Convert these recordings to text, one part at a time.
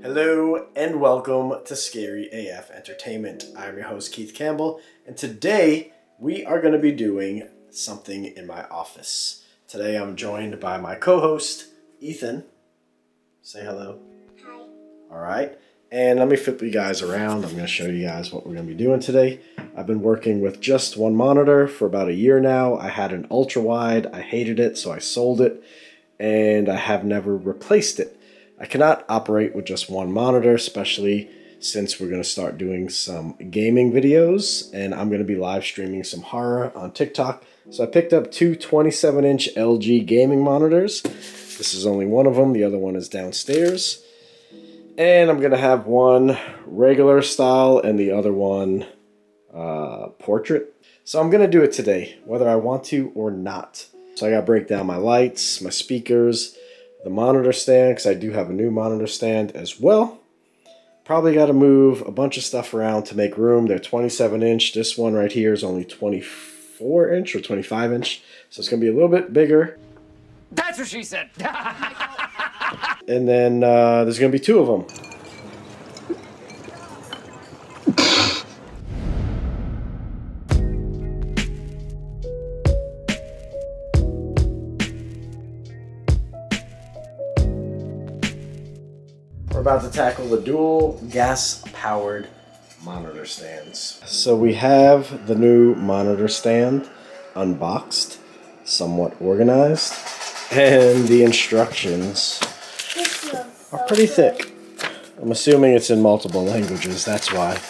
Hello and welcome to Scary AF Entertainment. I'm your host Keith Campbell, and today we are going to be doing something in my office. Today I'm joined by my co-host Ethan. Say hello. Hi. Alright, and let me flip you guys around. I'm going to show you guys what we're going to be doing today. I've been working with just one monitor for about a year now. I had an ultra wide. I hated it, so I sold it, and I have never replaced it. I cannot operate with just one monitor, especially since we're going to start doing some gaming videos, and I'm going to be live streaming some horror on TikTok. So I picked up two 27-inch LG gaming monitors. This is only one of them. The other one is downstairs. And I'm going to have one regular style and the other one portrait. So I'm going to do it today, whether I want to or not. So I got to break down my lights, my speakers, the monitor stand, because I do have a new monitor stand as well. Probably got to move a bunch of stuff around to make room. They're 27-inch. This one right here is only 24-inch or 25-inch, so it's going to be a little bit bigger. That's what she said! And then there's going to be two of them. About to tackle the dual gas-powered monitor stands. So we have the new monitor stand unboxed, somewhat organized, and the instructions are pretty thick. I'm assuming it's in multiple languages, that's why.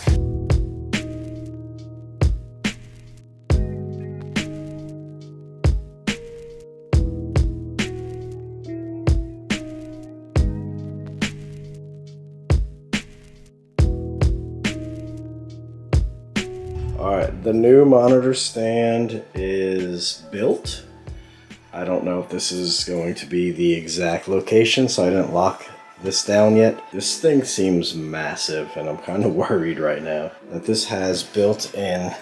Alright, the new monitor stand is built. I don't know if this is going to be the exact location, so I didn't lock this down yet. This thing seems massive, and I'm kind of worried right now that this has built-in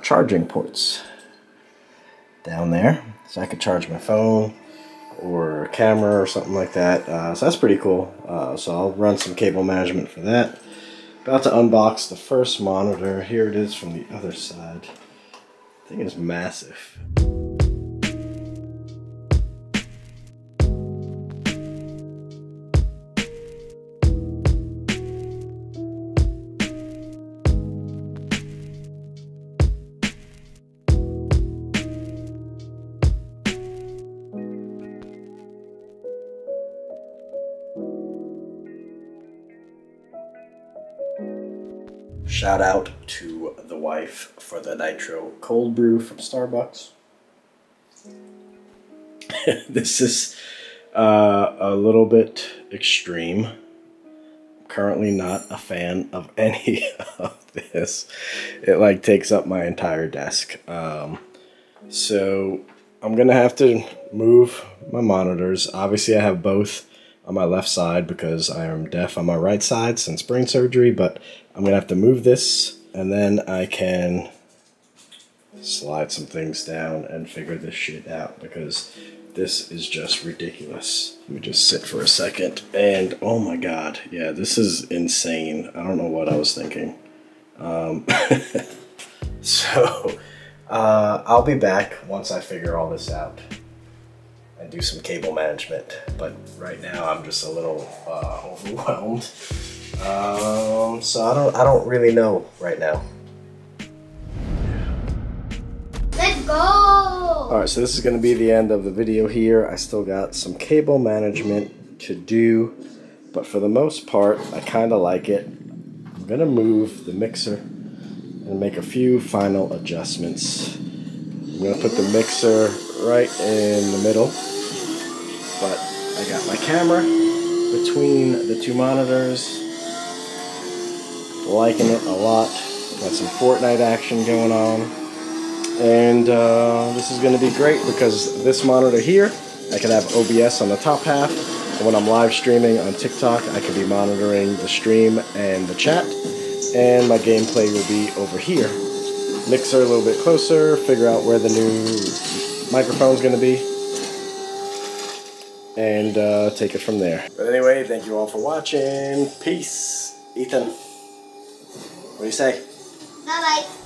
charging ports down there. So I could charge my phone or a camera or something like that. So that's pretty cool. So I'll run some cable management for that. About to unbox the first monitor. Here it is from the other side. I think it's massive. Shout out to the wife for the nitro cold brew from Starbucks. This is a little bit extreme. I'm currently not a fan of any of this. It like takes up my entire desk. So I'm gonna have to move my monitors. Obviously I have both on my left side because I am deaf on my right side since brain surgery, but I'm gonna have to move this, and then I can slide some things down and figure this shit out because this is just ridiculous. Let me just sit for a second, and oh my god, yeah, this is insane. I don't know what I was thinking. So I'll be back once I figure all this out and do some cable management, but right now I'm just a little overwhelmed. So I don't really know right now. Let's go! Alright, so this is going to be the end of the video here. I still got some cable management to do, but for the most part, I kind of like it. I'm going to move the mixer and make a few final adjustments. I'm going to put the mixer right in the middle, but I got my camera between the two monitors. Liking it a lot. Got some Fortnite action going on, and this is going to be great because this monitor here, I can have OBS on the top half, and when I'm live streaming on TikTok, I can be monitoring the stream and the chat, and my gameplay will be over here. Mixer a little bit closer, figure out where the new microphone's going to be, and take it from there. But anyway, thank you all for watching. Peace. Ethan, what do you say? Bye-bye.